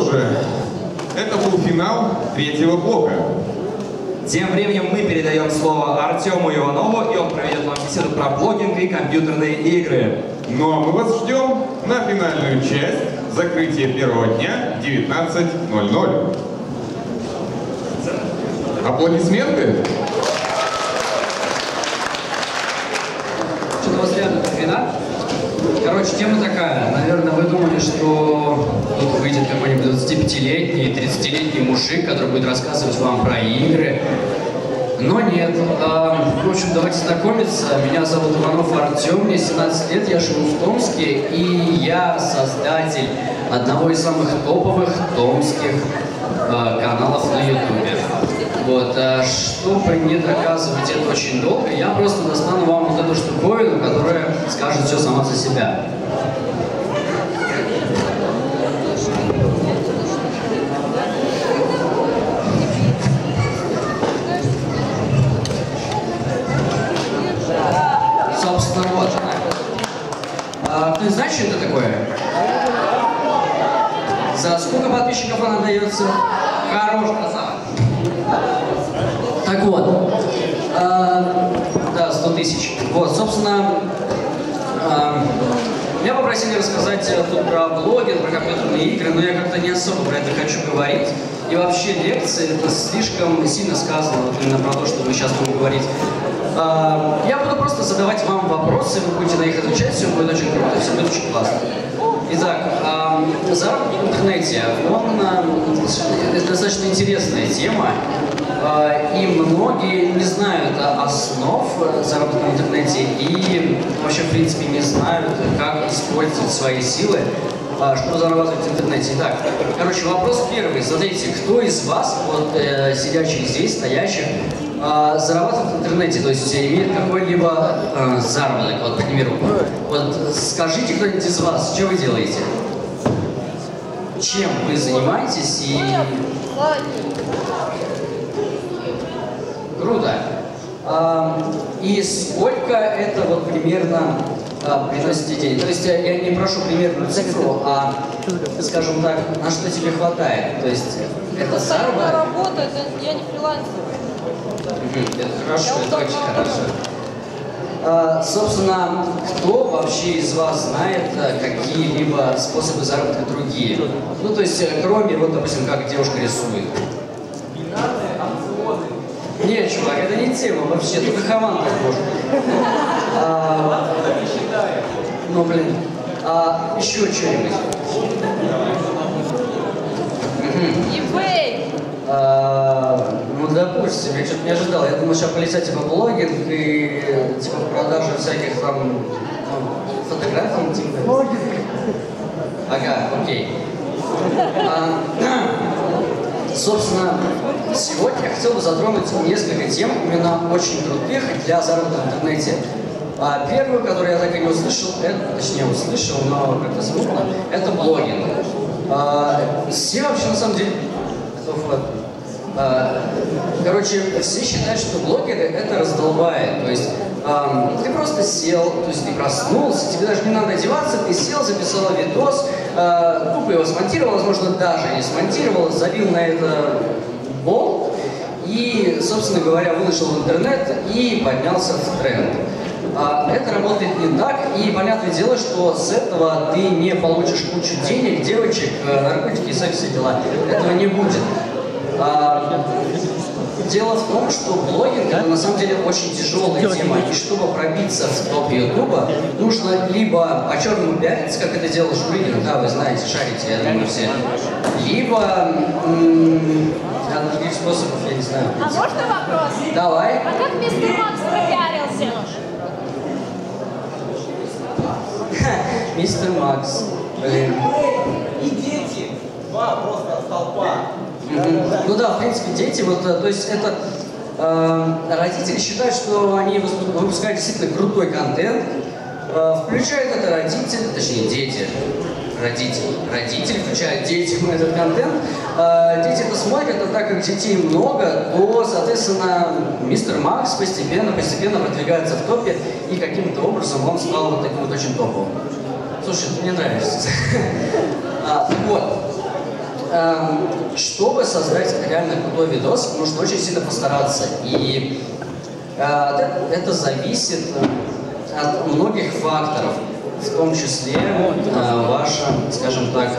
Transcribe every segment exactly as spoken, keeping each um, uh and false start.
что же, это был финал третьего блока. Тем временем мы передаем слово Артему Иванову, и он проведет вам беседу про блогинг и компьютерные игры. Ну а мы вас ждем на финальную часть закрытия первого дня девятнадцать ноль ноль. Аплодисменты? Что-то у вас рядом вина. Короче, тема такая. Наверное, вы думали, что тут выйдет какой-нибудь двадцатипятилетний, тридцатилетний мужик, который будет рассказывать вам про игры. Но нет. В общем, давайте знакомиться. Меня зовут Иванов Артем, мне семнадцать лет, я живу в Томске, и я создатель одного из самых топовых томских каналов на Ютубе. Вот, чтобы не доказывать это очень долго, я просто достану вам вот эту штуковину, которая скажет все сама за себя. Собственно, вот. А, ты знаешь, что это такое? За сколько подписчиков она дается? Хорош, красава. Так вот, э, да, сто тысяч. Вот, собственно, э, меня попросили рассказать тут про блогинг, про компьютерные игры, но я как-то не особо про это хочу говорить. И вообще лекции, это слишком сильно сказано, вот именно про то, что мы сейчас будем говорить. Э, я буду просто задавать вам вопросы, вы будете на них отвечать, все будет очень круто, все будет очень классно. Итак, э, заработок в интернете, он, э, это достаточно интересная тема. И многие не знают основ заработка в интернете и вообще, в принципе, не знают, как использовать свои силы, чтобы зарабатывать в интернете. Итак, короче, вопрос первый. Смотрите, кто из вас, вот сидящих здесь, стоящих, зарабатывает в интернете, то есть имеет какой-либо заработок, вот, к примеру. Вот скажите кто-нибудь из вас, что вы делаете? Чем вы занимаетесь и... Круто. И сколько это вот примерно приносит денег? То есть я не прошу примерную цифру, а, скажем так, на что тебе хватает? То есть это заработок? Это работа, я не фрилансер. Это хорошо, это очень хорошо. Собственно, кто вообще из вас знает какие-либо способы заработка другие? Ну, то есть, кроме, вот, допустим, как девушка рисует. Нет, чувак, это не тема вообще, только команда может. А, ну, блин. А, еще что-нибудь. eBay. А, ну, допустим, я что-то не ожидал. Я думал, сейчас полетят типа блогинг и типа продажи всяких там ну, фотографий, типа. Блогинг. Ага, окей. А, собственно, сегодня я хотел бы затронуть несколько тем, именно очень крутых для заработка в интернете. А первую, которую я так и не услышал, это, точнее услышал, но как-то смутно, это блогинг. А, все вообще на самом деле... А, короче, все считают, что блогеры это раздолбает. То есть а, ты просто сел, то есть ты проснулся, тебе даже не надо одеваться, ты сел, записал видос, тупо его смонтировал, возможно, даже не смонтировал, забил на это болт и, собственно говоря, вышел в интернет и поднялся в тренд. Это работает не так, и понятное дело, что с этого ты не получишь кучу денег, девочек, наркотики и секс и дела. Этого не будет. Дело в том, что блогинг это на самом деле очень тяжелая тема, и чтобы пробиться в топ Ютуба, нужно либо по черному пиариться, как это делал Жбригер, да, вы знаете, шарите, я думаю, все, либо от других способов, я не знаю. А можно вопрос? Давай. А как Мистер Макс пропиарился? Мистер Макс, блин. И дети, два просто столпа. Ну да, в принципе, дети, вот, то есть это, э, родители считают, что они выпускают действительно крутой контент, э, включают это родители, точнее дети, родители, родители включают детям этот контент, э, дети это смотрят, а так как детей много, то, соответственно, Мистер Макс постепенно, постепенно продвигается в топе, и каким-то образом он стал вот таким вот очень топовым. Слушай, ты мне нравишься. Вот. чтобы создать реально крутой видос, нужно очень сильно постараться. И это зависит от многих факторов, в том числе ваше, скажем так,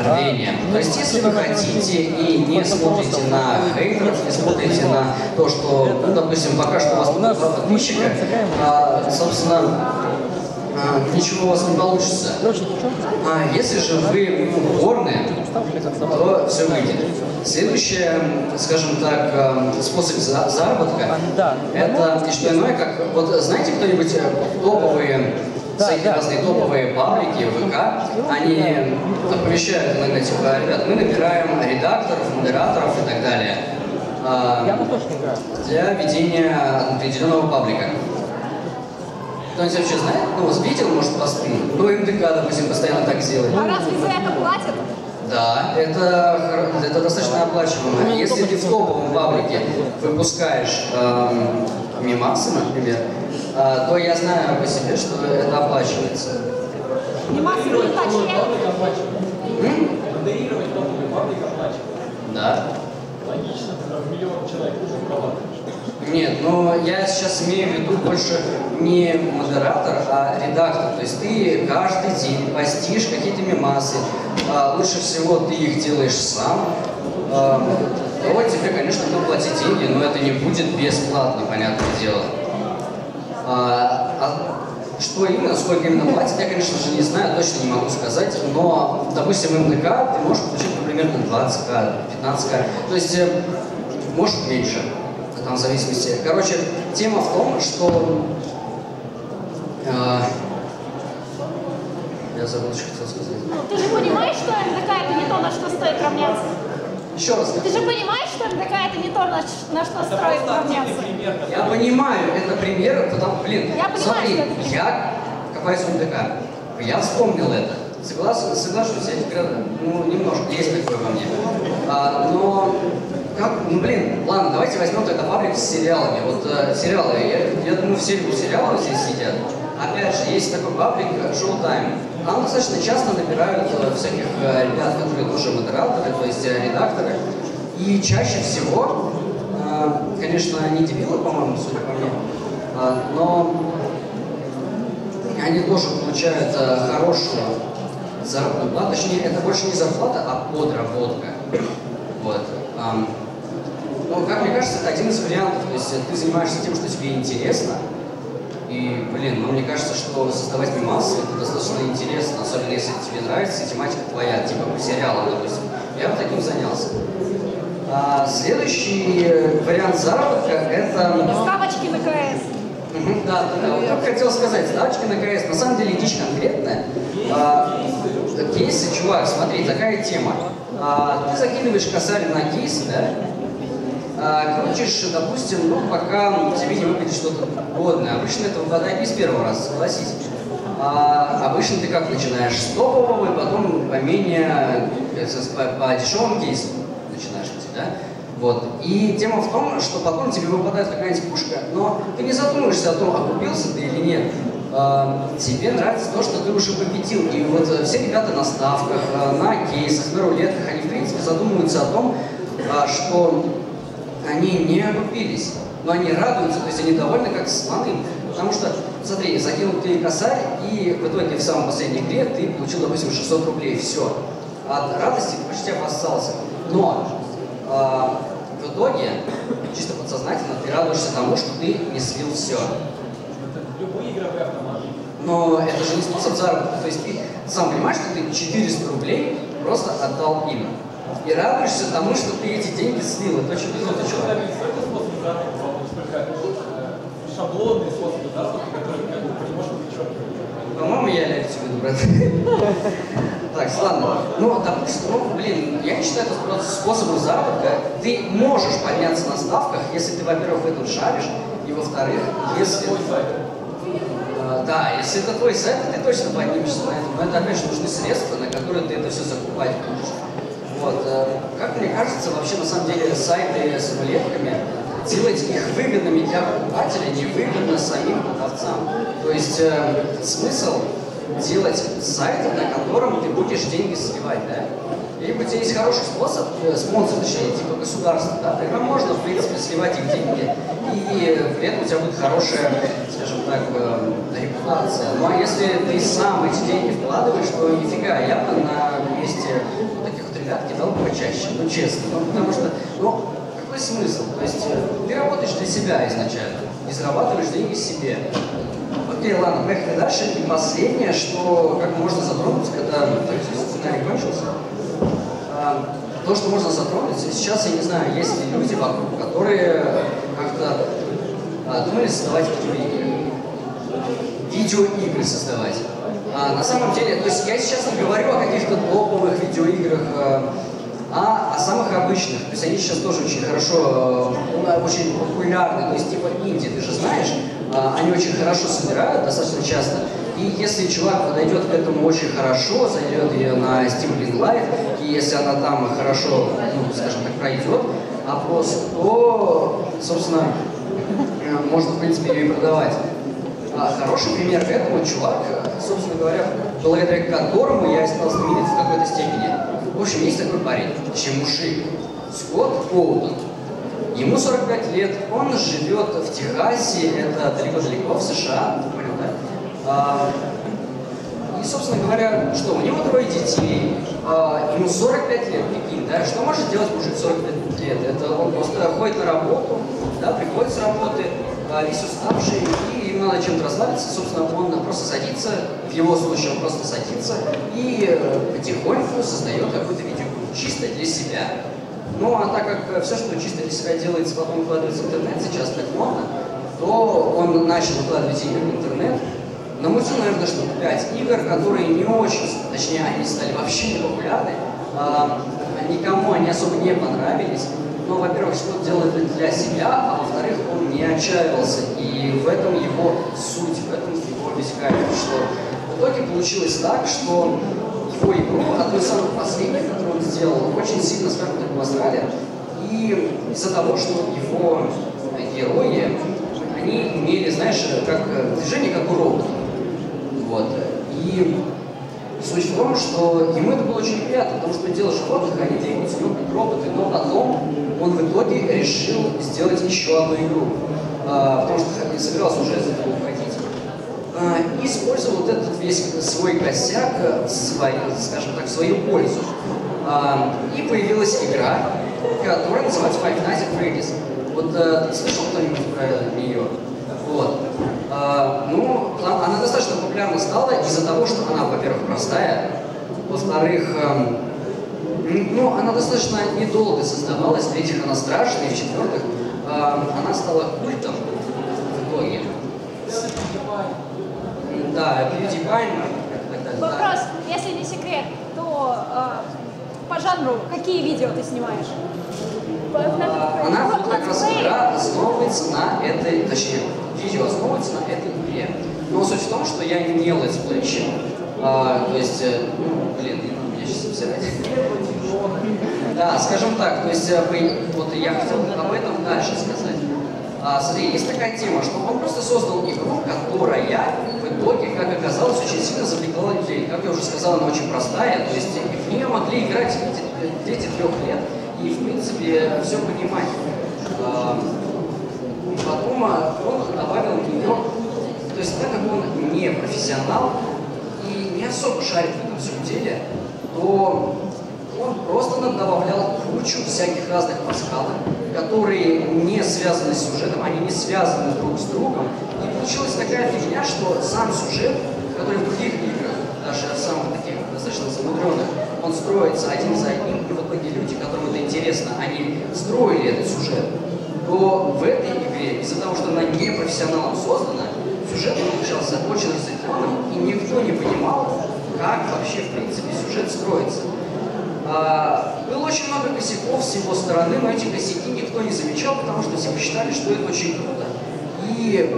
рвение. То есть, если вы хотите и не смотрите на хейтеров, не смотрите на то, что, ну, допустим, пока что у вас будет два подписчика, собственно, ничего у вас не получится. А если же вы упорные, то все выйдет. Следующий, скажем так, способ заработка – это не что иное, как… Вот знаете, кто-нибудь топовые, всякие разные топовые паблики, ВК, они оповещают иногда, типа, ребят, мы набираем редакторов, модераторов и так далее для ведения определенного паблика. Кто-нибудь вообще знает? Ну, вас видел, может, посты? Ну, МДК, допустим, постоянно так делает. А разве за это платят? Да, это, это достаточно оплачиваемо. Если ты в топовом паблике выпускаешь эм, мемасы, например, э, то я знаю по себе, что это оплачивается. Мемасы не оплачивают? Модерировать топовый паблик оплачивают. Да. Логично, когда в миллион человек уже прорабатываешь. Нет, но я сейчас имею в виду больше не модератор, а редактор. То есть ты каждый день постишь какие-то мемасы, лучше всего ты их делаешь сам. Вот тебе, конечно, будут платить деньги, но это не будет бесплатно, понятное дело. А что именно, сколько именно платят, я, конечно же, не знаю, точно не могу сказать, но, допустим, МДК ты можешь получить примерно двадцать тысяч, пятнадцать тысяч, то есть, может, меньше. Там, в зависимости. Короче, тема в том, что э, я забыл, что хотел сказать. Ну, ты же понимаешь, что МДК это не то, на что стоит равняться? Еще раз. Ты же понимаешь, что МДК это не то, на, на что это стоит равняться? Пример, я понимаю, это пример, потому, блин, я понимаю, смотри, что это я копаюсь в МДК, я вспомнил это, согласен, соглашусь, я, ну, немножко, есть такое во мне, а, но… Как? Ну, блин, ладно, давайте возьмем тогда паблик с сериалами. Вот э, сериалы, я, я думаю, все любят сериалы, здесь сидят. Опять же, есть такой паблик Showtime. Там достаточно часто набирают э, всяких э, ребят, которые тоже модераторы, то есть э, редакторы. И чаще всего, э, конечно, они дебилы, по-моему, судя по мне, э, но они тоже получают э, хорошую заработную плату. Точнее, это больше не зарплата, а подработка. Вот. Ну, как мне кажется, это один из вариантов. То есть ты занимаешься тем, что тебе интересно. И, блин, ну, мне кажется, что создавать мемасы это достаточно интересно, особенно если тебе нравится и тематика твоя, типа по сериалам, допустим. Я бы таким занялся. А, следующий вариант заработка это… Ставочки на КС. Угу, да, да, вот только хотел сказать, ставочки на КС. На самом деле дичь конкретная. А, кейсы, чувак, смотри, такая тема. А, ты закидываешь косарь на кейс, да? А, крутишь, допустим, ну, пока тебе не выглядит что-то годное. Обычно это выпадает не с первого раза, согласись. А, обычно ты как начинаешь с топового, и потом по менее, по, по дешевым кейсам начинаешь идти, да? Вот. И тема в том, что потом тебе выпадает какая-нибудь пушка, но ты не задумываешься о том, окупился ты или нет. Тебе нравится то, что ты уже победил. И вот все ребята на ставках, на кейсах, на рулетках, они, в принципе, задумываются о том, что они не окупились. Но они радуются, то есть они довольны как слоны. Потому что, смотри, закинул ты косарь, и в итоге в самом последнем игре ты получил, допустим, шестьсот рублей. Все. От радости ты почти обоссался. Но в итоге, чисто подсознательно, ты радуешься тому, что ты не слил все. Любые игровые автоматы. Но это же не способ заработка. То есть ты сам понимаешь, что ты четыреста рублей просто отдал им. И радуешься тому, что ты эти деньги слил. Это очень безумно, человек. Это способ заработка, только шаблонные способы заработка, которые как бы ты можешь вычеркивать. По-моему, я лягу тебе, брат. Так, ладно. Ну, допустим, блин, я не считаю это просто способом заработка. Ты можешь подняться на ставках, если ты, во-первых, в этом шаришь, и во-вторых, если… Да, если это твой сайт, ты точно поднимешься на это. Но это, опять же, нужны средства, на которые ты это все закупать будешь. Вот. Как мне кажется, вообще, на самом деле, сайты с рулетками, делать их выгодными для покупателя невыгодно самим продавцам. То есть, э, смысл делать сайт, на котором ты будешь деньги сливать, да? либо у тебя есть хороший способ, спонсор, точнее, типа государства, да, тогда можно, в принципе, сливать их деньги, и при этом у тебя будет хорошая, скажем так, репутация. Ну а если ты сам эти деньги вкладываешь, то нифига, я бы на месте вот таких вот ребят кидал бы почаще, ну честно, ну, потому что, ну, какой смысл? То есть ты работаешь для себя изначально, и зарабатываешь деньги себе. Окей, ладно, поехали дальше. И последнее, что как можно затронуть, когда сценарий кончился, то, что можно затронуть, сейчас, я не знаю, есть ли люди вокруг, которые как-то думали создавать видеоигры. Видеоигры создавать. А на самом деле, то есть я сейчас не говорю о каких-то топовых видеоиграх, а о самых обычных. То есть они сейчас тоже очень хорошо, очень популярны, то есть типа инди, ты же знаешь, они очень хорошо собирают, достаточно часто. И если чувак подойдет к этому очень хорошо, зайдет ее на Steam Greenlight, и если она там хорошо, ну, скажем так, пройдет опрос, то, собственно, можно, в принципе, ее и продавать. А хороший пример этого чувак, собственно говоря, благодаря которому я стал знаменит в какой-то степени. В общем, есть такой парень, Чемуши, Скотт Коутон. Ему сорок пять лет, он живет в Техасе, это далеко-далеко, в США, понял, да? А, и, собственно говоря, что, у него трое детей, а, ему сорок пять лет, прикинь, да? Что может делать мужик сорок пять лет? Это он просто ходит на работу, да, приходит с работы, а, весь уставший, и ему надо чем-то расслабиться, собственно, он просто садится, в его случае он просто садится и потихоньку создает какую-то видеоигру чисто для себя. Ну, а так как все, что чисто для себя делается, потом выкладывается в интернет, сейчас так модно, то он начал выкладывать игры в интернет. Намутил, наверное, штук пять игр, которые не очень, точнее, они стали вообще не популярны, а, никому они особо не понравились. Но, во-первых, что делает это для себя, а во-вторых, он не отчаивался. И в этом его суть, в этом его весь кайф, что в итоге получилось так, что его игру, одну из самых последних, которую он сделал, очень сильно, скажем так, обосрали. И из-за того, что его герои, они имели, знаешь, как движение, как у робота. Вот. И суть в том, что ему это было очень приятно, потому что делаешь роботы, они двигаются, любят роботы, но потом он в итоге решил сделать еще одну игру. А, потому что не собирался уже из этого уходить. И использовал вот этот весь свой косяк, свой, скажем так, в свою пользу. И появилась игра, которая называется Five Nights at Freddy's. Вот слышал кто-нибудь про нее? Вот. Ну, она достаточно популярна стала из-за того, что она, во-первых, простая, во-вторых, ну, она достаточно недолго создавалась, в-третьих, она страшная, и в-четвертых, она стала культом в итоге. Да, PewDiePie. Вопрос, если не секрет, то э, по жанру какие видео ты снимаешь? А, она вот как раз игра основывается на этой, точнее, видео основывается на этой игре. Но суть в том, что я не летсплейщик, а, то есть, ну, блин, не надо меня сейчас обсирать. Да, скажем так, то есть, вот я хотел об этом дальше сказать. А, смотри, есть такая тема, что он просто создал игру, которая в итоге, как оказалось, очень сильно завлекла людей. Как я уже сказал, она очень простая, то есть в нее могли играть дети трех лет и, в принципе, все понимать. А, потом он добавил в нее, то есть так как он не профессионал и не особо шарит в этом всем деле, то он просто нам добавлял кучу всяких разных пасхалок, которые не связаны с сюжетом, они не связаны друг с другом. И получилась такая фигня, что сам сюжет, который в других играх, даже в самых таких достаточно замудренных, он строится один за одним, и вот многие люди, которым это интересно, они строили этот сюжет, то в этой игре, из-за того, что она не профессионалом создана, сюжет получался очень разветвленным, и никто не понимал, как вообще в принципе сюжет строится. А, было очень много косяков с его стороны, но эти косяки никто не замечал, потому что все посчитали, что это очень круто. И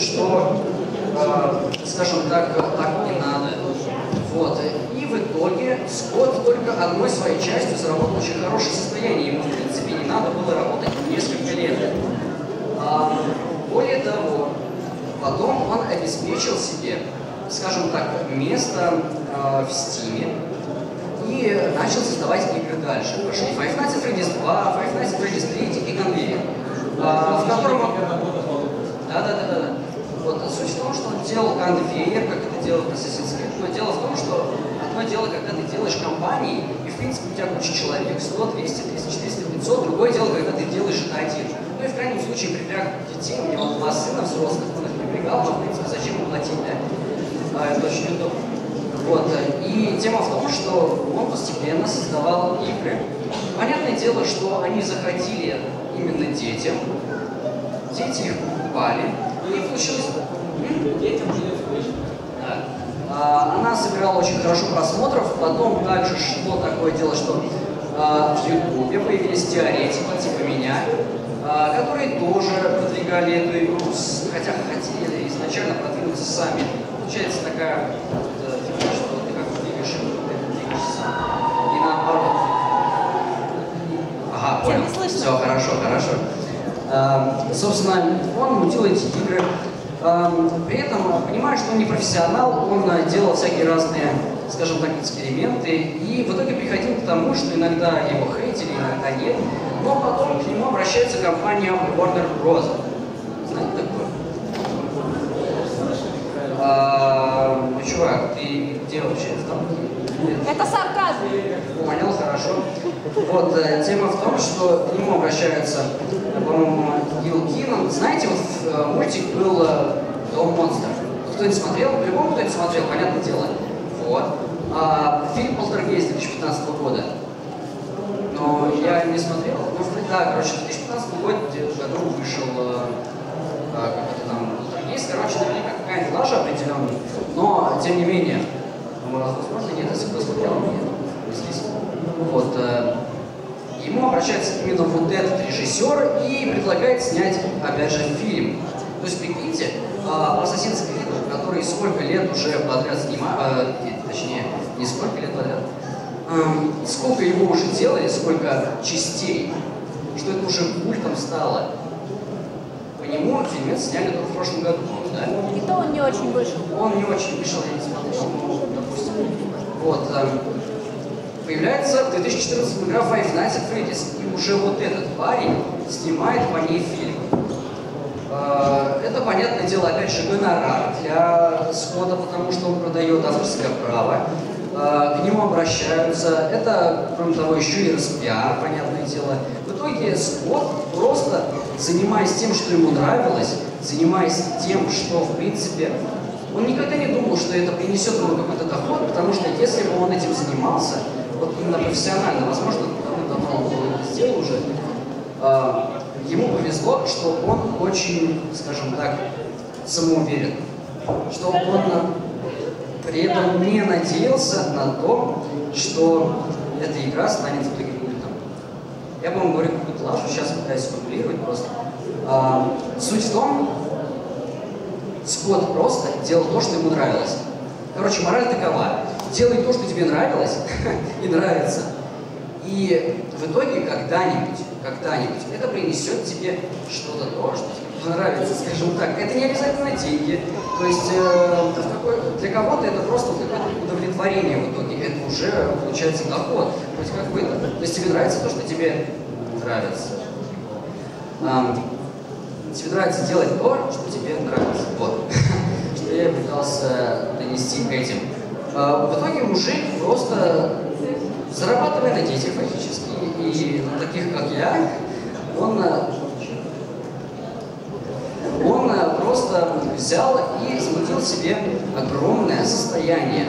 что, а, скажем так, так не надо. Вот. И в итоге Скотт только одной своей частью заработал очень хорошее состояние. Ему, в принципе, не надо было работать несколько лет. А, более того, потом он обеспечил себе, скажем так, место а, в Стиме. и начал создавать игры дальше. Пошли Five Nights at Freddy's два, Five Nights at Freddy's три и Конвейер, в котором... Да, да, да, да. Вот суть в том, что он делал конвейер, как это делал Assassin's Creed, но дело в том, что одно дело, когда ты делаешь компании, и в принципе у тебя куча человек, сто, двести, тысяча, четыреста, пятьсот, другое дело, когда ты делаешь это один. Ну и в крайнем случае припряг детей, у меня вот два сына взрослых, он их припрягал, но в принципе зачем ему платить, да? А, это очень удобно. Вот, и тема в том, что он постепенно создавал игры. Понятное дело, что они заходили именно детям, дети их покупали, и получилось... Детям живет скучно. Да. Она сыграла очень хорошо просмотров, потом также шло такое дело, что а, в Ютубе появились теоретики, типа меня, а, которые тоже продвигали эту игру, хотя хотели изначально продвинуться сами. Получается такая... И наоборот. Ага, понял. Все, хорошо, хорошо. А, собственно, он мутил эти игры. А, при этом, понимая, что он не профессионал, он делал всякие разные, скажем так, эксперименты. И в итоге приходил к тому, что иногда его хейтили, иногда нет. Но потом к нему обращается компания Warner Bros. Знаете такое? А, ну, чувак, ты где вообще? Это сарказм. Понял, хорошо. Вот, тема в том, что к нему обращаются, по-моему, Гилкин. Знаете, вот мультик был «Дом монстров». Кто-нибудь смотрел? По-любому кто-нибудь смотрел, понятное дело. Вот. А, фильм «Полтергейс» две тысячи пятнадцатого года. Но я не смотрел. Ну, да, короче, в две тысячи пятнадцатом году вышел а, как это там, «Полтергейс». Короче, наверняка какая-нибудь лажа определенная. Но, тем не менее, возможно, нет, если бы смотрел, нет, здесь. Вот. Ему обращается именно вот этот режиссер и предлагает снять, опять же, фильм. То есть, прикиньте, Assassin's Creed, который сколько лет уже подряд снимал, точнее, не сколько лет подряд, сколько его уже делали, сколько частей, что это уже культом стало. По нему фильмец сняли только в прошлом году, да? И то он не очень вышел. Он не очень вышел, я не смотрел. Вот, появляется в две тысячи четырнадцатом игра Five Nights at Freddy's, и уже вот этот парень снимает по ней фильм. Это, понятное дело, опять же, гонорар для Скотта, потому что он продает авторское право. К нему обращаются, это, кроме того, еще и распиар, понятное дело. В итоге Скотт, просто занимаясь тем, что ему нравилось, занимаясь тем, что, в принципе, он никогда не думал, что это принесет ему какой-то доход, потому что если бы он этим занимался, вот именно профессионально, возможно, он давно это сделал уже, э, ему повезло, что он очень, скажем так, самоуверен, что он при этом не надеялся на то, что эта игра станет таким культом. Я бы вам говорю какую-то лажу, сейчас пытаюсь формулировать просто. Э, суть в том, Скотт просто делал то, что ему нравилось. Короче, мораль такова. Делай то, что тебе нравилось и нравится. И в итоге когда-нибудь, когда-нибудь это принесет тебе что-то то, что тебе понравится, скажем так. Это не обязательно деньги. То есть э, для кого-то это просто какое-то удовлетворение в итоге. Это уже получается доход. То есть, как бы, то есть тебе нравится то, что тебе нравится. Эм, Тебе нравится делать то, что тебе нравится. Вот. Что я пытался донести к этим. В итоге мужик просто зарабатывает на детях фактически. И на таких, как я, он, он просто взял и смутил себе огромное состояние.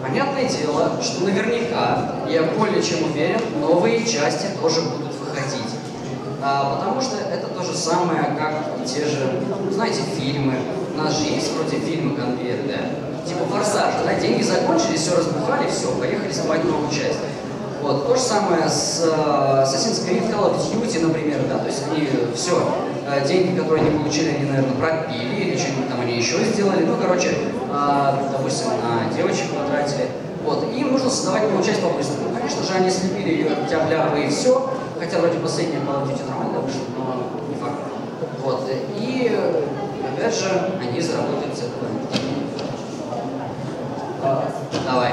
Понятное дело, что наверняка, я более чем уверен, новые части тоже будут выходить. А, потому что это то же самое, как и те же, знаете, фильмы. У нас же есть вроде фильмы конвейер, да? Типа «Форсаж», да? Деньги закончились, все разбухали, все, поехали снимать новую часть. Вот, то же самое с uh, Assassin's Creed, Call of Duty, например, да? То есть они все, uh, деньги, которые они получили, они, наверное, пропили, или что-нибудь там они еще сделали. Ну, короче, uh, допустим, на девочек потратили. Вот, им нужно создавать новую часть по-быстрому. Ну, конечно же, они слепили ее тяп-ляпы и все. Хотя вроде последняя Call of Duty нормально вышла, но не факт. Вот. И опять же они заработают с этого. Давай.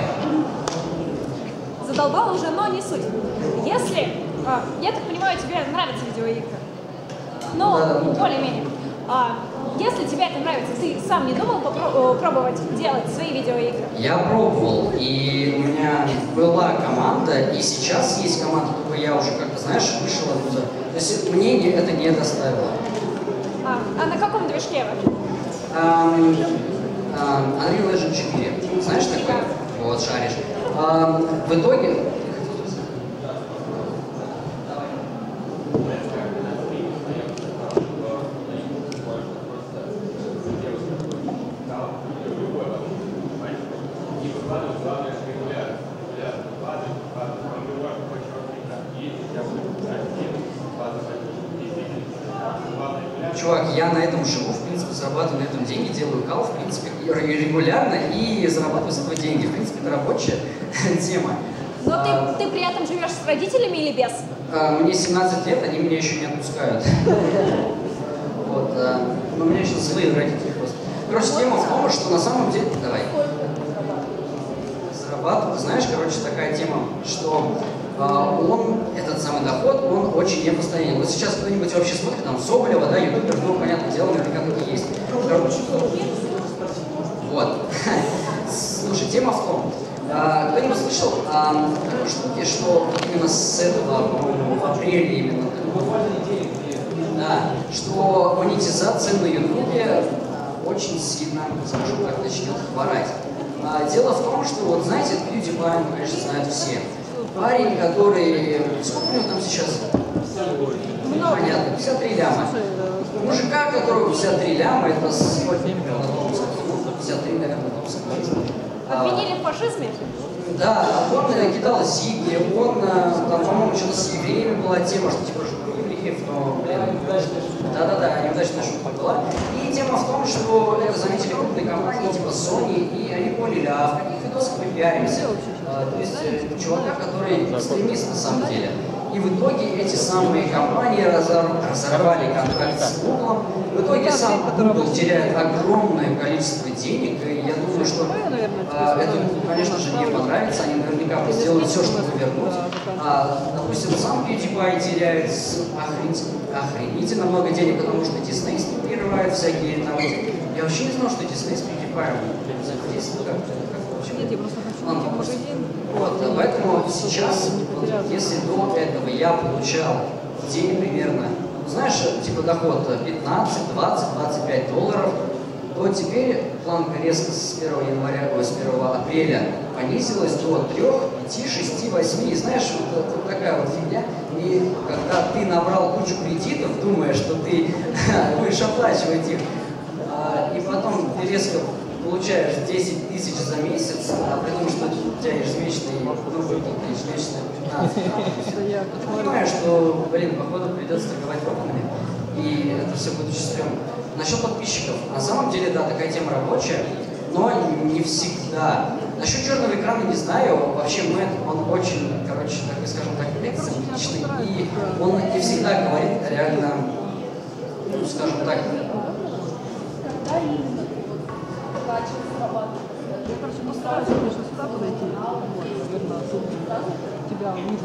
долбал уже, но не суть. Если, я так понимаю, тебе нравятся видеоигры, но более-менее. Если тебе это нравится, ты сам не думал пробовать делать свои видеоигры? Я пробовал, и у меня была команда, и сейчас есть команда, только я уже как-то, знаешь, вышел оттуда. То есть мне это не доставило. А, а на каком движке вы? Um, um, Unreal Engine четыре. Знаешь, такой? Да. Вот, шаришь. Um, в итоге... Чувак, я на этом живу, в принципе, зарабатываю на этом деньги, делаю кал, в принципе, регулярно и зарабатываю с этого деньги. В принципе, это рабочая тема. Но а, ты, ты при этом живешь с родителями или без? А, мне семнадцать лет, они меня еще не отпускают. Вот, а, но у меня еще злые родители просто. Короче, тема в том, что на самом деле... Давай. Зарабатываю, знаешь, короче, такая тема, что... он, этот самый доход, он очень непостоянен. Вот сейчас кто-нибудь вообще смотрит, там, Соболева, да, ютубер, ну, понятное дело, наверняка так и есть. Вот. Слушай, тема в том, кто-нибудь слышал о такой штуке, что именно с этого, по-моему, в апреле именно, да, что монетизация на ютубе очень сильно, скажу так, начнет хворать. Дело в том, что, вот, знаете, PewDiePie, ну, конечно, знают все. Парень, который... Сколько у него там сейчас? Понятно, пятьдесят три ляма. Мужика, которого пятьдесят три ляма, это сегодня пятьдесят три, наверное, Томск. Обвинили в фашизме? Да, он кидал зиги, он там, по-моему, что-то с евреями была тема, что типа евреев, но, блин, да-да-да, неудачная шутка была. И тема в том, что это заметили крупные компании типа Sony, и они поняли, а в каких видосах мы пиаримся? То есть чувака, который экстремист на самом деле. И в итоге эти самые компании разорвали контракт с Google. В итоге сам Google теряет огромное количество денег. И я думаю, что а, это, конечно же, не понравится. Они наверняка сделают все, чтобы вернуть. А, допустим, сам PewDiePie теряет охренительно много денег, потому что Disney с ним прерывает всякие там... Я вообще не знал, что Disney с PewDiePie взаимодействует как-то. Вот, поэтому сейчас, вот, если до этого я получал в день примерно, знаешь, типа доход пятнадцать, двадцать, двадцать пять долларов, то теперь планка резко с первого января, ой, с первого апреля понизилась до трёх, пяти, шести, восьми. И знаешь, вот, вот такая вот фигня. И когда ты набрал кучу кредитов, думая, что ты будешь оплачивать их, и потом ты резко... получаешь десять тысяч за месяц, а при том, что у тебя ежемесячный, ну, ежемесячный пятнадцать. Ты понимаешь, что, блин, походу придется торговать руками, и это все будет счастливым. Насчет подписчиков. На самом деле, да, такая тема рабочая, но не всегда. Насчет черного экрана не знаю. Вообще, Мэтт, он очень, короче, так, скажем так, экзотичный, и он не всегда говорит реально, ну, скажем так,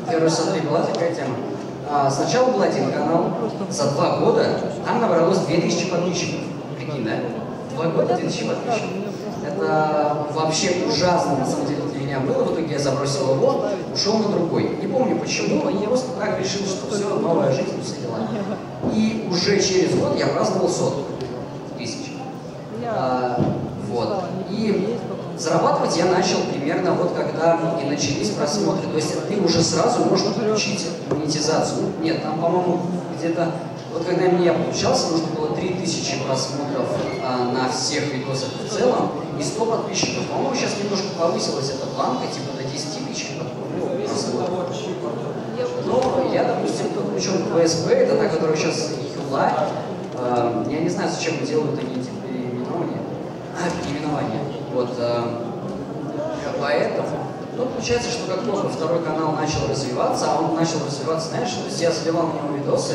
первый сотри была такая тема. А, сначала был один канал, за два года там набралось две тысячи подписчиков. Прикинь, да? Два года две тысячи подписчиков. Это вообще ужасно, на самом деле, для меня было. В итоге я забросил его, ушел на другой. Не помню почему, но я просто так решил, что все, новая жизнь, все дела. И уже через год я праздновал сотку тысяч. А, Вот. И зарабатывать я начал примерно вот когда и начались просмотры. То есть ты уже сразу можешь включить монетизацию. Нет, там, по-моему, где-то... Вот когда я получался, нужно было три тысячи просмотров а, на всех видосах в целом и сто подписчиков. По-моему, сейчас немножко повысилась эта планка, типа до десяти тысяч. Но я, допустим, подключен к ВСП, это та, которая сейчас Юла. А, я не знаю, зачем делают они эти переименования. Переименование. Вот, э, поэтому, ну, получается, что как только второй канал начал развиваться, а он начал развиваться, знаешь, то есть я заливал на него видосы,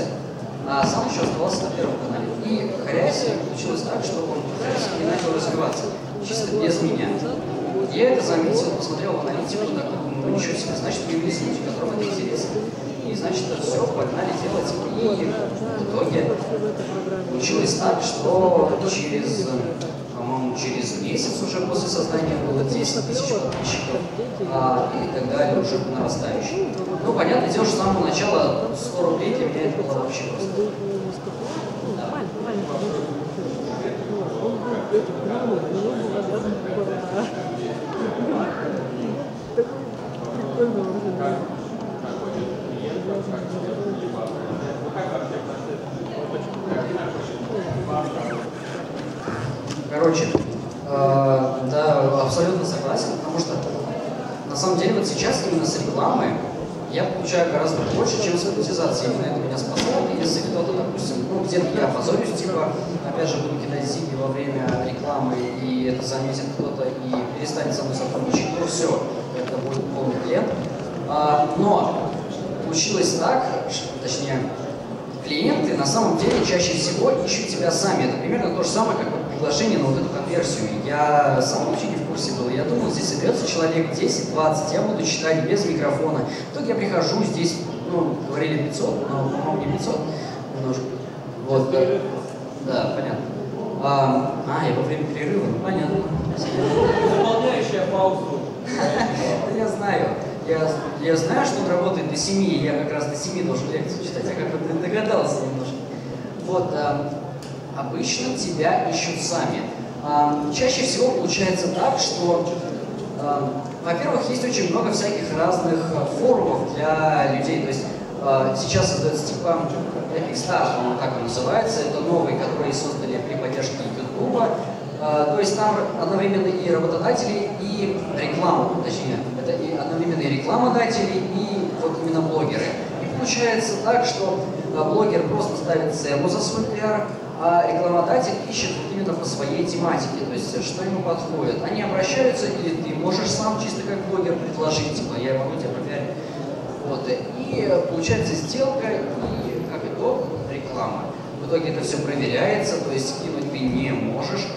а сам еще оставался на первом канале. И хрясь, получилось так, что он хрясь не начал развиваться, чисто без меня. Я это заметил, посмотрел в аналитику, так думаю, ну ничего себе, значит, появились люди, которым это интересно. И, значит, все, погнали делать. И в итоге получилось так, что через, по-моему, через месяц уже после создания было десять тысяч подписчиков а, и так далее, уже нарастающих. Ну, понятное дело, что с самого начала сто рублей для меня это было вообще просто. Да. Короче, э, да, абсолютно согласен, потому что на самом деле вот сейчас именно с рекламой я получаю гораздо больше, чем с монетизацией. Именно это меня спасло. Если кто-то, допустим, ну где-то я позорюсь, типа, опять же, буду кидать зиги во время рекламы, и это заметит кто-то и перестанет со мной сотрудничать, ну все, это будет полный клиент. А, но получилось так, что, точнее, клиенты на самом деле чаще всего ищут тебя сами. Это примерно то же самое, как приглашение на вот эту конверсию. Я сам вообще не в курсе был. Я думал, здесь соберется человек десять-двадцать, я буду читать без микрофона. Тут я прихожу, здесь, ну, говорили пятьсот, но, по-моему, не пятьсот немножко. Вот, да, понятно. А, а, я во время перерыва, ну, понятно. Заполняющая паузу. Я знаю. Я, я знаю, что он работает до семи, я как раз до семи должен лекцию читать, я как бы догадался немножко. Вот, а, обычно тебя ищут сами. А, чаще всего получается так, что, а, во-первых, есть очень много всяких разных форумов для людей. То есть а, сейчас создается типа Epic Star, по-моему, так он называется, это новый, который создали при поддержке Ютуба. А, то есть там одновременно и работодатели, и реклама, точнее. И одновременно и рекламодатели, и вот именно блогеры. И получается так, что блогер просто ставит цену за свой пиар, а рекламодатель ищет именно по своей тематике, то есть что ему подходит. Они обращаются, или ты можешь сам чисто как блогер предложить, типа я могу тебя пропиарить. Вот. И получается сделка, и как итог реклама. В итоге это все проверяется, то есть кинуть ты не можешь.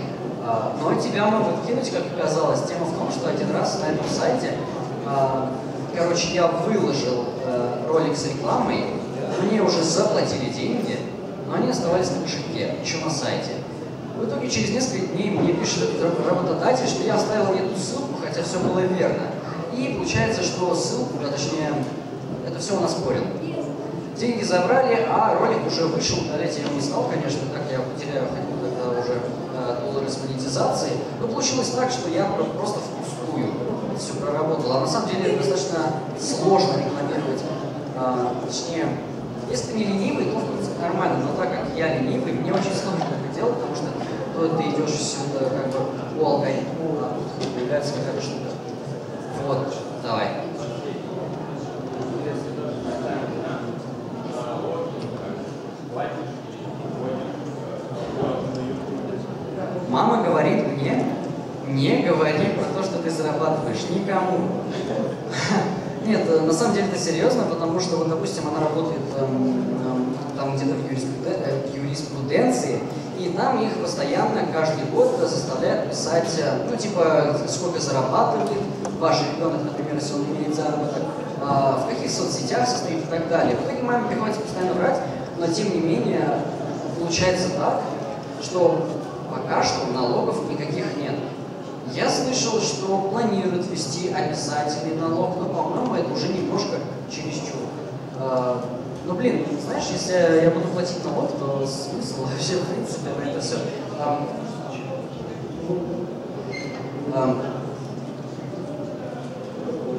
Но тебя могут кинуть, как оказалось. Тема в том, что один раз на этом сайте, короче, я выложил ролик с рекламой, мне уже заплатили деньги, но они оставались на кошельке, еще на сайте. В итоге через несколько дней мне пишет работодатель, что я оставил не ту ссылку, хотя все было верно. И получается, что ссылку, а точнее, это все он оспорил. Деньги забрали, а ролик уже вышел, удалять я его не стал, конечно, так я потеряю хоть это уже доллары с монетизацией, но получилось так, что я просто впустую все проработал. А на самом деле достаточно сложно рекламировать. А, точнее, если ты не ленивый, то нормально, но так как я ленивый, мне очень сложно это делать, потому что то ты идешь сюда как бы по алгоритму, а тут появляется какая-то штука. Вот, давай. Мама говорит мне, не говори про то, что ты зарабатываешь никому. Нет, на самом деле это серьезно, потому что, вот, допустим, она работает эм, там где-то в юриспруденции, и там их постоянно каждый год заставляют писать, ну, типа, сколько зарабатывает ваш ребенок, например, если он имеет заработок, э, в каких соцсетях состоит и так далее. В итоге маме приходится постоянно врать, но тем не менее получается так, что пока что налогов никаких нет. Я слышал, что планируют ввести обязательный налог, но, по-моему, это уже немножко чересчур. А, ну, блин, знаешь, если я буду платить налог, то смысл вообще, в принципе, на это все. А, а,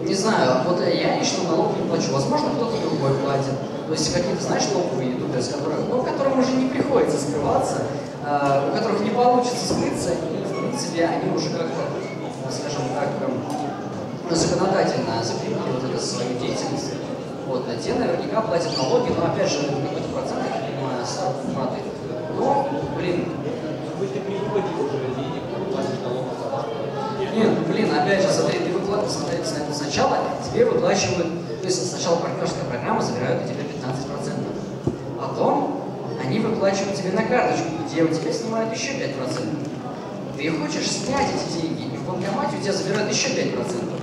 не знаю, вот я лично налог не плачу. Возможно, кто-то другой платит. То есть какие-то, знаешь, логовые идут, из которых, ну, которым уже не приходится скрываться, у которых не получится скрыться, и, в принципе, они уже как-то, скажем так, законодательно закрепили вот эту свою деятельность. Вот, а те наверняка платят налоги, но, опять же, какой-то процент, я понимаю, падает. Но, блин... Вы же переводите уже денег, платишь налогов за вас. Нет, блин, опять же, смотри, ты выплатишь, смотрите на это сначала, тебе выплачивают, то есть сначала партнерская программа забирает у тебя пятнадцать процентов. Потом они выплачивают тебе на карточку, где у тебя снимают еще пять процентов. Ты хочешь снять эти деньги, и в банкомате у тебя забирают еще пять процентов.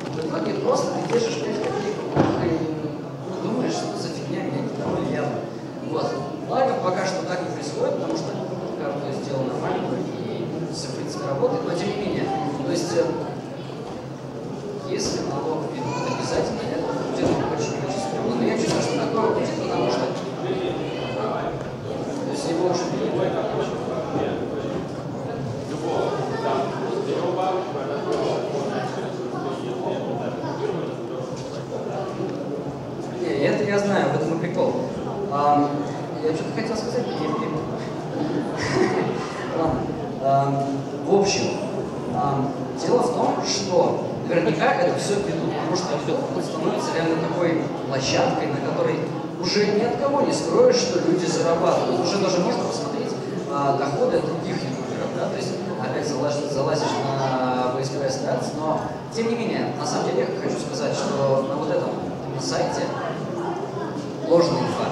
В итоге просто ты держишь пять копеек, и думаешь, что это за фигня, меня не того льет. Вот. Благо, пока что так не происходит, потому что карту сделал нормально, и все, в принципе, работает, но тем не менее. То есть, если налог ведут обязательно, это будет большое количество. Но я чувствую, что такое будет, потому что... То есть, его уже перебывает. Не, это я знаю, в этом и прикол. А, я что-то хотел сказать, но я не прикол. Ладно. В общем, а, дело в том, что наверняка это все ведут, потому что он становится реально такой площадкой, на которой уже ни от кого не скроешь, что люди зарабатывают. Уже даже можно посмотреть а, доходы от других ютуберов, да, то есть опять залазишь, залазишь на поисковые страницы, но тем не менее, на самом деле я хочу сказать, что на вот этом на сайте ложная инфа.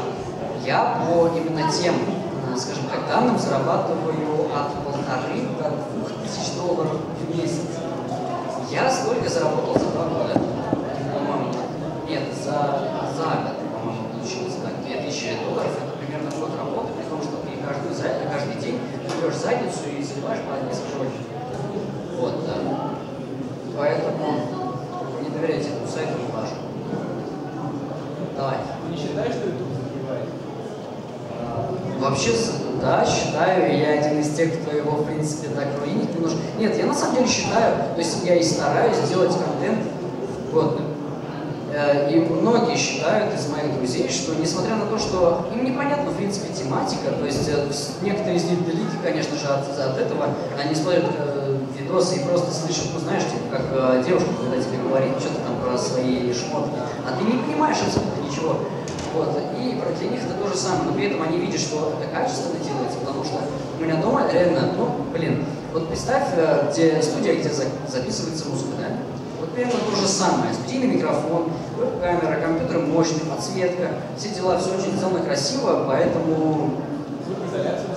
Я по именно тем, скажем так, данным зарабатываю от полторы до двух тысяч долларов в месяц. Я столько заработал за два года, по-моему, нет, за, за год, по-моему, получилось так, две тысячи долларов, это примерно год работы, при том, что ты каждую, каждый день берешь задницу и заливаешь по несколько рублей. Вот, да. Поэтому не доверяйте этому сайту, не важно. Давай. Ты не считаешь, что YouTube загибает? Вообще, да, считаю, я один из тех, кто его, в принципе, так руинит немножко. Нет, я на самом деле считаю, то есть я и стараюсь делать контент годным. И многие считают из моих друзей, что несмотря на то, что им непонятна, в принципе, тематика, то есть некоторые из них далеки, конечно же, от, от этого, они смотрят э, видосы и просто слышат, ну знаешь, типа, как э, девушка, когда тебе говорит что-то там про свои шмотки, а ты не понимаешь абсолютно ничего. Вот. И для них это то же самое, но при этом они видят, что это качественно делается, потому что у меня дома реально, ну, блин, вот представь, где студия, где записывается музыка, да? Вот примерно то же самое. Студийный микрофон, веб-камера, компьютер мощный, подсветка. Все дела, все очень сделано красиво, поэтому... Звукоизоляция.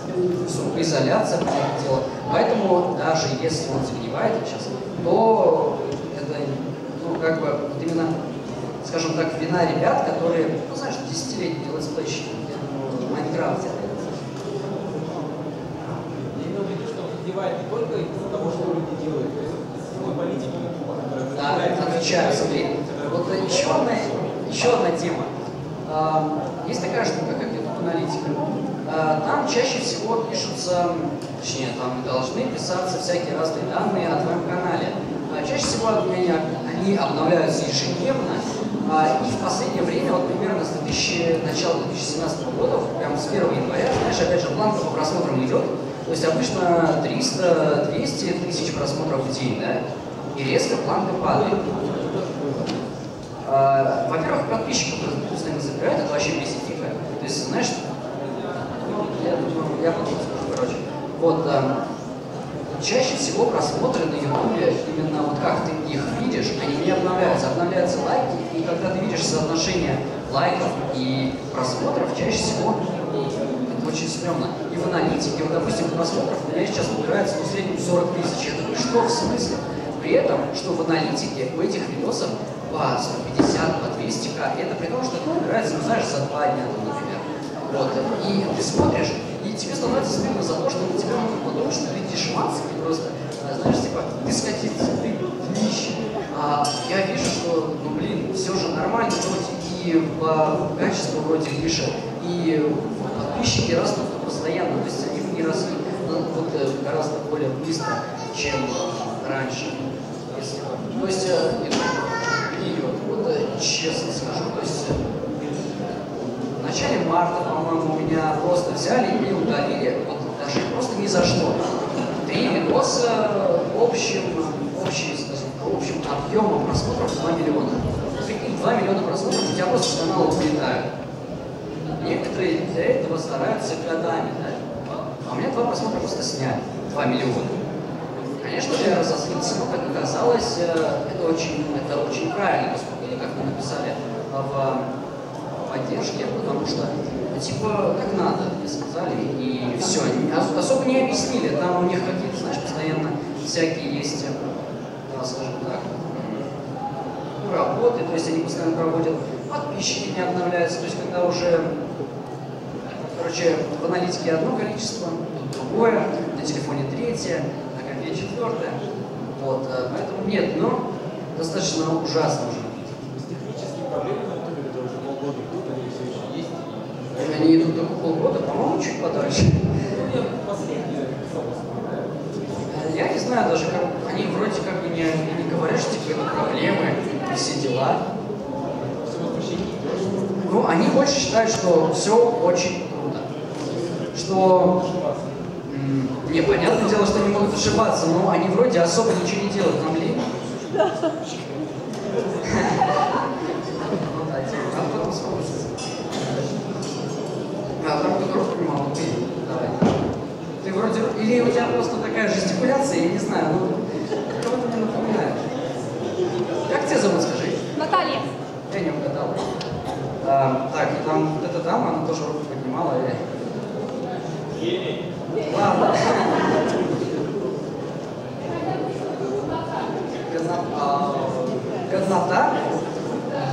Звукоизоляция, понятное дело. Поэтому даже если он загнивает сейчас, то это, ну, как бы, вот именно, скажем так, вина ребят, которые, ну, знаешь, десятилетние летсплейщики, в Майнкрафте. Я имею в виду, что он загнивает не только из-за того, что люди делают, то есть из-за политики. Да, отвечаю, смотри. Вот еще одна, еще одна тема. Есть такая штука, как YouTube-аналитика. Там чаще всего пишутся, точнее, там должны писаться всякие разные данные о твоем канале. Чаще всего они обновляются ежедневно. И в последнее время, вот примерно с двухтысячного, начала две тысячи семнадцатого года, прям с первого января, знаешь, опять же, план по просмотрам идет. То есть обычно триста-двести тысяч просмотров в день, да? И резко планка падает. А, во-первых, подписчиков пусть они забирают, это вообще без эфира. То есть, знаешь, я, я потом скажу, короче. Вот, а, чаще всего просмотры на YouTube, именно вот как ты их видишь, они не обновляются. Обновляются лайки, и когда ты видишь соотношение лайков и просмотров, чаще всего это очень стрёмно. И в аналитике, вот, допустим, просмотров у меня сейчас набирается в среднем сорок тысяч. Что в смысле? При этом, что в аналитике у этих видосов по сто пятьдесят, по двести тысяч, это при том, что ты набирается, ну знаешь, за два дня, например. Вот. И ты смотришь, и тебе становится стыдно за то, что на тебя могут подумать, что ты дешманский просто, знаешь, типа, ты скатился, ты днище. А я вижу, что, ну блин, все же нормально, вроде и по качеству вроде выше, и подписчики растут постоянно, то есть они не росли вот, гораздо более быстро, чем раньше. Если... То есть, и вот честно скажу, то есть в начале марта, по-моему, меня просто взяли и удалили, вот даже просто ни за что. Три видоса общим, общим, скажем, общим объемом просмотров два миллиона. Прикинь, два миллиона просмотров у тебя просто с канала улетают. Некоторые для этого стараются годами, да? А у меня два просмотра просто сняли, два миллиона. Конечно, я разозлился, но, как оказалось, это очень, это очень правильно поступили, как мы написали в поддержке, потому что, типа, как надо, мне сказали, и все. Особо не объяснили, там у них какие-то значит, постоянно всякие есть, скажем так, ну, работы, то есть они постоянно проводят, подписчики не обновляются, то есть когда уже, короче, в аналитике одно количество, тут другое, на телефоне третье, на компе четвертое, вот, поэтому нет, но достаточно ужасно уже. С техническими проблемами на Ютубе, это уже полгода идут, они все еще есть. Они идут только полгода, по-моему, чуть подальше. Я не знаю даже, как они вроде как бы не, не говорят, что типа это проблемы и все дела. Ну, они больше считают, что все очень круто. Что... Не, понятное дело, что они могут ошибаться, но они вроде особо ничего не делают, нам лень. А там кто-то принимал, ты, давай. Ты вроде, или у тебя просто такая жестикуляция, я не знаю, ну, кого-то мне напоминает. Как тебя зовут, скажи? Наталья. Я не угадал. А, так, и там вот эта дама, она тоже руку поднимала. И... Ладно. Годнота?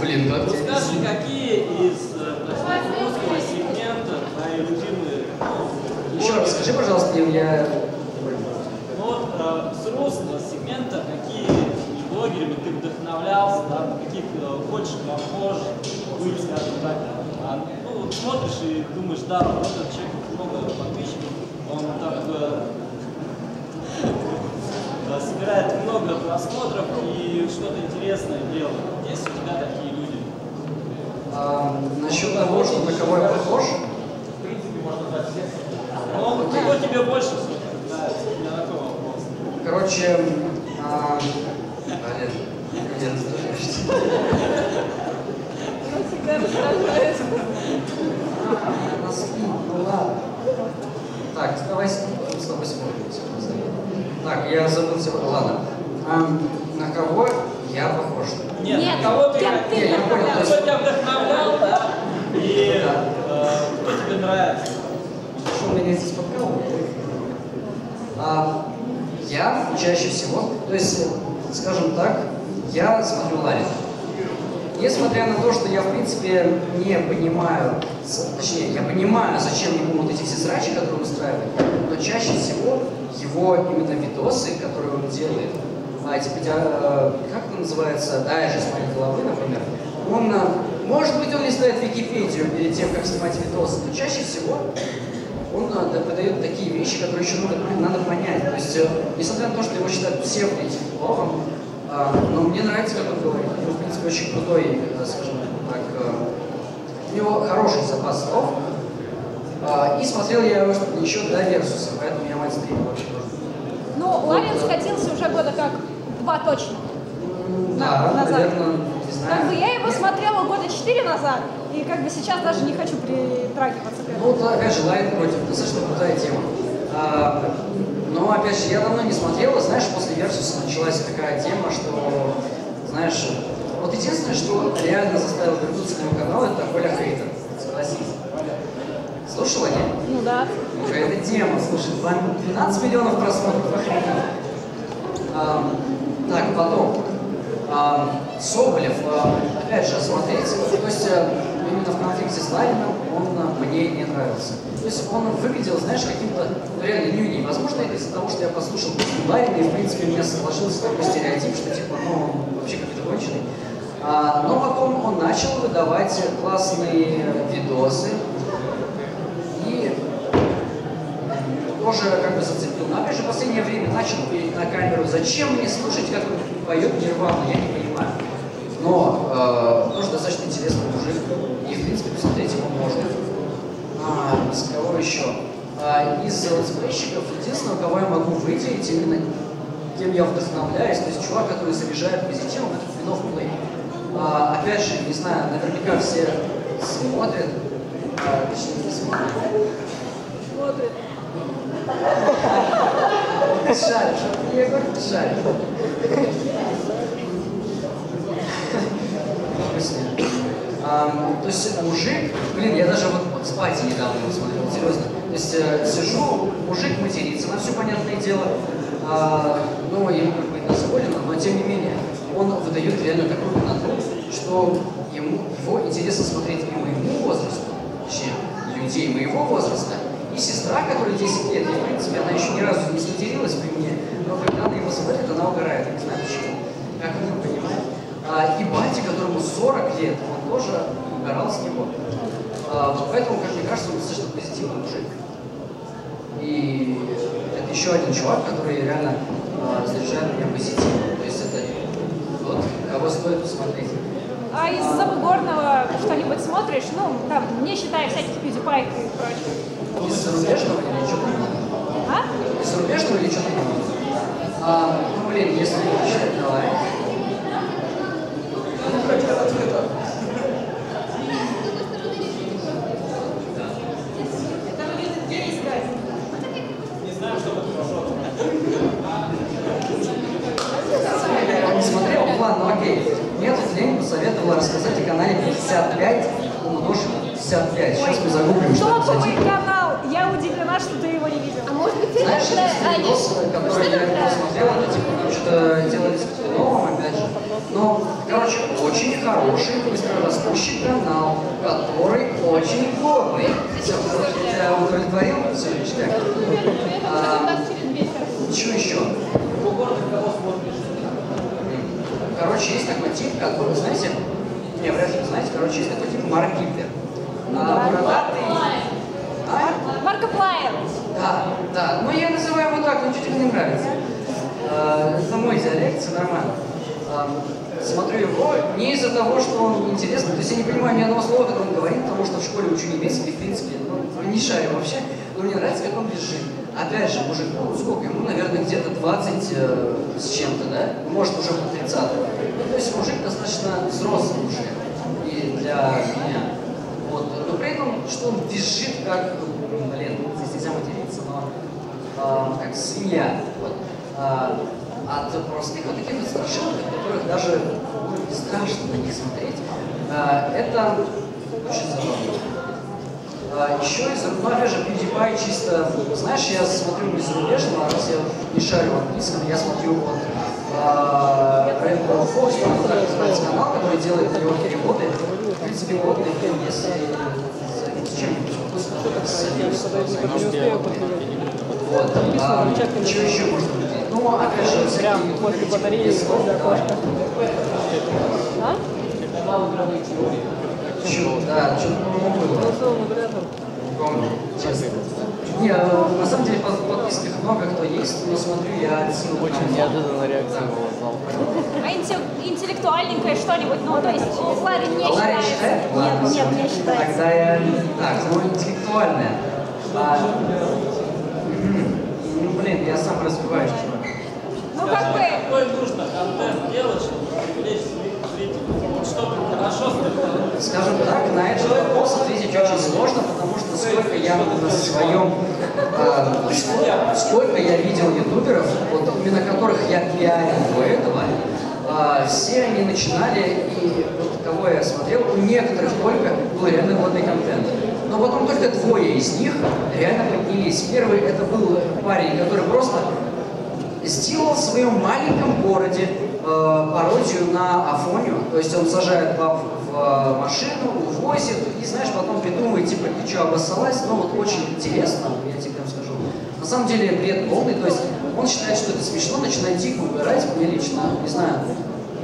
Блин, да. Скажи, какие из русского сегмента твои любимые? Еще раз скажи, пожалуйста, им я... Ну вот, с русского сегмента какие блогерами ты вдохновлялся, да, каких хочешь, похож, быть, скажем так, да? Ну, вот смотришь и думаешь, да, вот этот человек много подписчиков, он так... собирает много просмотров и что-то интересное делает. Есть у тебя такие люди? А, насчет того, что на кого я похож? В принципе, можно дать всех. Ну, кого тебе больше все-таки нравится? У меня такой вопрос. Короче... А... Блин, где ты сражаешься? Он всегда раздражается. А, на спину, ну ладно. Так, давай с тобой смотримся. Так, я забыл сегодня. Ладно. А, на кого я похож? Нет, Нет на кого ты... Я, ты я не понял. Кто тебя вдохновлял, да? И да. Э, кто тебе нравится? Что меня здесь подкалывает? А, я чаще всего, то есть, скажем так, я смотрю Ларина. Несмотря на то, что я, в принципе, не понимаю, точнее, я понимаю, зачем ему вот эти все срачи, которые устраивают, но чаще всего его именно видосы, которые он делает, а типа, э, как это называется, да, я же с моей головы, например, он, может быть, он не листает Википедию перед тем, как снимать видосы, но чаще всего он да, подает такие вещи, которые еще надо, надо понять. То есть, э, несмотря на то, что его считают псевдотиповым, но мне нравится, как он говорит. Он, в принципе, очень крутой, скажем так. У него хороший запас слов. И смотрел я его еще до Версуса, поэтому я мастер вообще тоже. Ну, Ларин скатился уже года как два точно. Да, назад. Наверное, не знаю. Как бы я его смотрела года четыре назад, и как бы сейчас даже не хочу притрагиваться к этому. Ну, опять же, Ларин против. Достаточно крутая тема. Но, опять же, я давно не смотрел, знаешь, после Версуса началась такая тема, что, знаешь, вот единственное, что реально заставил вернуться к моему каналу, это Коля Хейтер, согласись. Слушала я? Ну да. Какая-то тема, слушай, двенадцать миллионов просмотров. А, так, потом. А, Соболев, а, опять же, смотреть, то есть, именно в конфликте с Ларином, он мне не нравился. То есть он выглядел, знаешь, каким-то реально нюней. Возможно, это из-за того, что я послушал Ларина, и, в принципе, у меня сложился такой стереотип, что, типа, ну, он вообще какой-то конченый. А, но потом он начал выдавать классные видосы. И тоже, как бы, зацепил. Но, опять же, в последнее время начал говорить на камеру, зачем мне слушать, как он поет Нирвану, я не понимаю. Но э, тоже достаточно интересный мужик, и, в принципе, посмотреть его можно. А, с кого еще? А, из летсплейщиков, единственного, кого я могу выделить, именно кем я вдохновляюсь, то есть чувак, который заряжает позитивом, это пино в плей. А, опять же, не знаю, наверняка все смотрят, а, точнее, не смотрят. Смотрят. Шаришь, я говорю, шаришь. А, то есть мужик, блин, я даже вот спать недавно смотрел, серьезно. То есть э, сижу, мужик матерится, на все понятное дело. а, но ему как бы это дозволено, но тем не менее он выдает реально такую награду, что ему, его интересно смотреть и моему возрасту, чем людей моего возраста, и сестра, которой десять лет, и в принципе она еще ни разу не сматерилась при мне, но когда она его смотрит, она угорает, не знаю почему, как она понимает. А, и батя, которому сорок лет, он тоже угорал с него. А, поэтому, как мне кажется, он достаточно позитивный мужик. И это еще один чувак, который реально а, заряжает меня позитивом. То есть это вот кого стоит посмотреть. А из забугорного что-нибудь смотришь? Ну, там, не считая всяких PewDiePie и прочих. Из зарубежного или что-то? А? Из зарубежного или что-то? А, ну, блин, если не считать, давай. Ну, как это ответа? Советовала рассказать о канале пятьдесят пять умножить пятьдесят пять. Сейчас мы загуглим, что это за канал. Я удивлена, что ты его не видел. А может быть, ты знаешь, это видосы, которые я посмотрел, это типа, потому что делали с Путиновым, опять же. Но, короче, очень хороший, быстро растущий канал, который очень годный. Я удовлетворил все ништяк. Что еще? Короче, есть такой тип, который, знаете, не, вряд ли знаете, короче, есть такой тип Маркиплаер. А, бородатый... А? Маркиплаер. Да, да, ну я называю его так, но чуть-чуть не нравится. А, это мой диалект, все нормально. А, смотрю его не из-за того, что он интересный, то есть я не понимаю ни одного слова, как он говорит, потому что в школе учу немецкий, в принципе, ну, не шарю вообще, но мне нравится, как он лежит. Опять же, мужик, ну, сколько ему, наверное, где-то двадцать э, с чем-то, да? Может, уже по тридцать. Ну, то есть мужик достаточно взрослый уже и для меня. Вот. Но при этом, что он визжит, как, блин, здесь нельзя материться, но э, как свинья. Вот. Э, от простых вот таких вот страшилок, от которых даже ну, страшно на них смотреть. Э, это очень забавно. Uh, еще из зарубежного PewDiePie чисто, знаешь, я смотрю не зарубежного, а раз я не шарю в английском, я смотрю вот Rainbow Fox, который называется канал, который делает легкие переводы, в принципе, годные, если за чем-нибудь вкусным. Что еще можно быть? Ну, опять же, всякие батареи, да. Чего? Да, что-то, по-моему, было. Честно. Не, на самом деле подписки много кто есть, но смотрю я отсюда. Очень неожиданная реакция была, знал. А интеллектуальненькое что-нибудь, ну, то есть Ларин не считается? Нет, нет, не считается. Тогда я... Так, ну, интеллектуальное. Ну, блин, я сам разбиваюсь, чувак. Ну, как бы... Какой нужно контент делаешь, привлечь зрителей? Скажем так, на этот вопрос ответить очень сложно, потому что сколько я на своем, э, сколько я видел ютуберов, вот именно которых я пиарил до этого, э, все они начинали, и вот кого я смотрел, у некоторых только был реально годный контент. Но потом только двое из них реально поднялись. Первый это был парень, который просто сделал в своем маленьком городе э, пародию на Афоню, то есть он сажает баб в э, машину, увозит, и, знаешь, потом придумывает, типа, ты что, обоссалась? Ну, вот очень интересно, я тебе прям скажу. На самом деле, бред полный, то есть он считает, что это смешно, начинает дико убирать, мне лично, не знаю.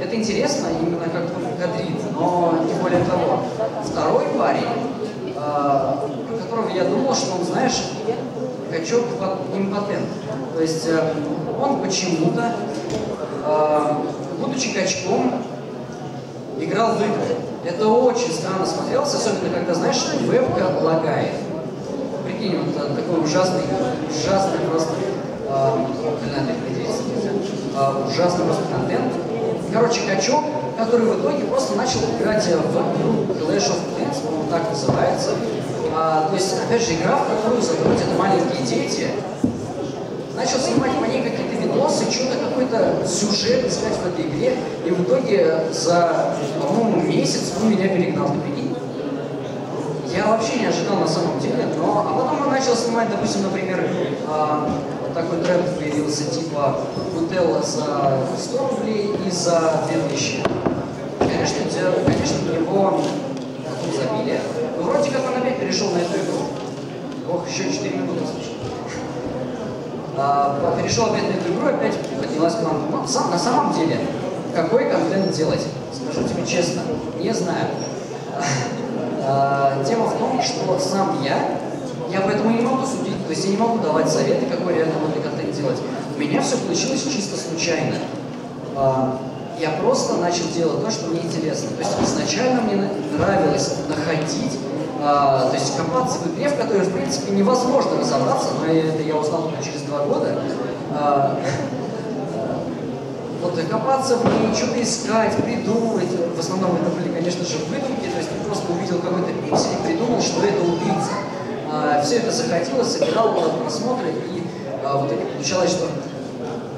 Это интересно, именно как кадрит, но не более того. Второй парень, э, которого я думал, что он, знаешь, качок импотент, то есть э, он почему-то, э, будучи качком, играл в игры. Это очень странно смотрелось, особенно когда, знаешь, вебка лагает. Прикинь, вот э, такой ужасный, ужасный просто, э, э, ужасный просто контент. Короче, качок, который в итоге просто начал играть в игру Lash of Trans, по-моему, так называется. А, то есть, опять же, игра, в которую заходят маленькие дети, начал снимать по ней какие-то видосы, что-то, какой-то сюжет искать в этой игре, и в итоге за, по-моему, месяц он меня перегнал на беги. Я вообще не ожидал на самом деле, но... А потом он начал снимать, допустим, например, э, вот такой тренд появился, типа Нутелла за сто рублей и за две тысячи. Конечно, конечно его забили, но вроде как он опять перешел на эту игру. Ох, еще четыре минуты слышно. А, перешел опять на эту игру, опять поднялась мама. Сам, на самом деле, какой контент делать? Скажу тебе честно, не знаю. Тема в том, что сам я, я поэтому не могу судить, то есть я не могу давать советы, какой реально модный контент делать. У меня все получилось чисто случайно. Я просто начал делать то, что мне интересно. То есть изначально мне нравилось находить, то есть копаться в игре, в которой, в принципе, невозможно разобраться, но это я узнал только через два года. Вот копаться в ней, что-то искать, придумывать. В основном это были, конечно же, выдумки, то есть ты просто увидел какой-то пиксель и придумал, что это убийца. А, все это захотелось, собирал просмотры, и а, вот это получалось, что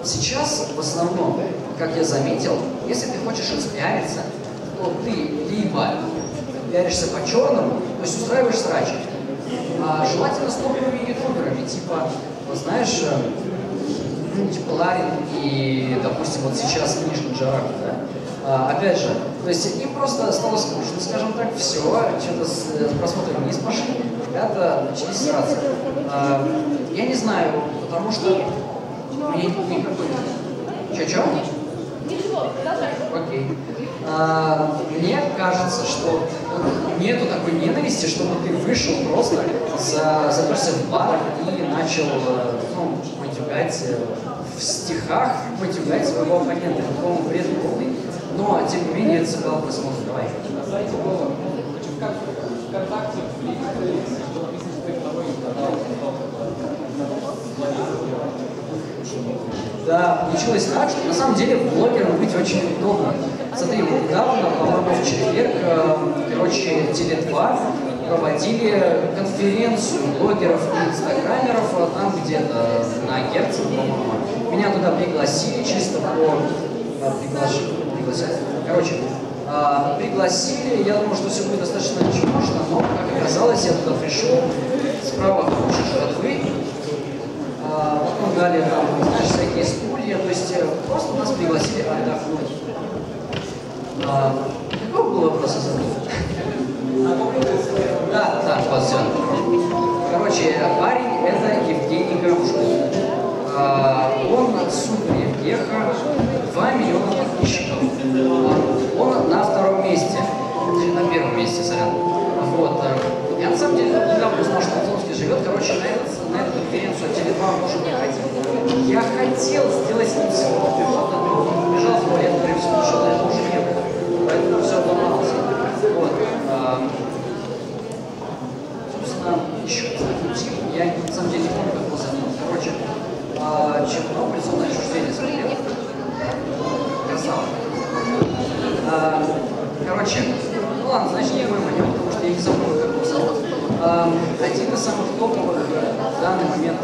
сейчас, в основном, как я заметил, если ты хочешь распиариться, то ты либо пиаришься по-черному, то есть устраиваешь срачи, а желательно с топовыми ютуберами, типа, вот знаешь, типа Ларин и, допустим, вот сейчас Нижний Джарак, да? А, опять же, то есть им просто стало скучно, скажем так, все, что-то с, с просмотрами вниз пошли, ребята начали сраться. А, я не знаю, потому что мне никакой... Че-че? Ничего, продолжай. Окей. А, мне кажется, что нету такой ненависти, чтобы ты вышел просто, за, заперся в бар и начал, ну, матюгать в стихах, матюгать своего оппонента, какому бред полный. Но, тем не менее, это собрал просмотр. Давай. Да, получилось так, что на самом деле блогерам быть очень удобно. Смотри, вот недавно, по-моему, в четверг, короче, Телеква проводили конференцию блогеров и инстаграмеров, там где-то на Герц, по-моему. Меня туда пригласили чисто по... приглашать. Короче, пригласили, я думал, что все будет достаточно чушно, но, как оказалось, я туда пришел, справа куча жратвы. Потом дали там, знаешь, всякие стулья, то есть просто нас пригласили отдохнуть. А, какой был вопрос, я забыл? Да, да, вот все. Короче, парень — это Евгений Горушко. А, он супер Евгеха, два миллиона подписчиков. А, он на втором месте, на первом месте, сорян. Вот. Я на самом деле недавно узнал, что в Томске живет, короче, на, этот, на эту конференцию Теле два уже не ходил. Я хотел сделать с ним селфи, он убежал в туалет, прям все ушел, это уже не было. Поэтому все обломалось. Вот. А, собственно, еще один тип, я на самом деле не помню, как его зовут. Короче, а, Чернобыль, зона отчуждения смотрел. Красава. А, короче, ну ладно, значит, не будем о нем, потому что я не забыл, как его зовут. Один из самых топовых в данный момент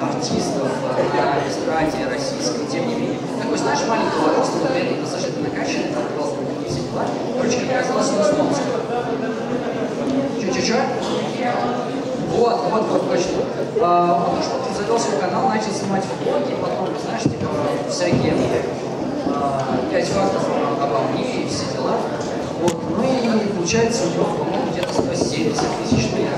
артистов на эстраде российской, тем не менее. Такой, знаешь, маленького роста, но при этом достаточно накачанный, там был десять два. Короче, как оказалось, он из Томска. Че-че-че? Вот, вот, вот, точно. А, потому что он завел свой канал, начал снимать влоги, потом, знаешь, типа, всякие пять фактов обо мне и все дела. Вот, ну и получается у него, по-моему, где-то сто семьдесят тысяч рублей.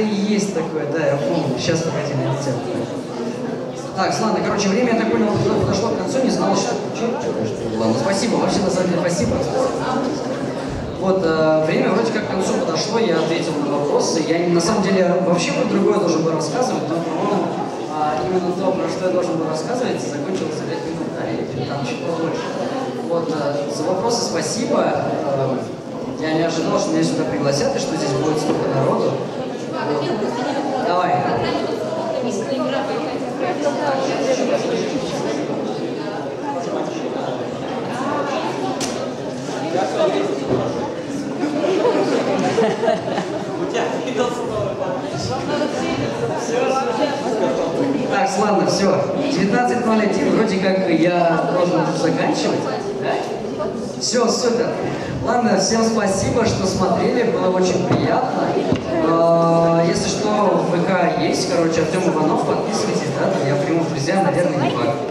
Есть такое, да, я помню, сейчас погоди на эту тему. Так, ладно, короче, время, я так понял, подошло к концу, не знал, что... Ладно, спасибо, вообще, на самом деле, спасибо. Вот, э, время вроде как к концу подошло, я ответил на вопросы. Я, на самом деле, вообще про другое должен был рассказывать, но, по-моему, э, именно то, про что я должен был рассказывать, закончилось пять минут, да, или там чуть побольше. Вот, э, за вопросы спасибо. Э, я не ожидал, что меня сюда пригласят, и что здесь будет столько народу. Вот. Давай. Так, ладно, все. девятнадцать ноль один, вроде как я должен заканчивать. Все, супер. Ладно, всем спасибо, что смотрели, было очень приятно. Если что, в ВК есть, короче, Артем Иванов, подписывайтесь, да, я приму в друзья, наверное, не факт.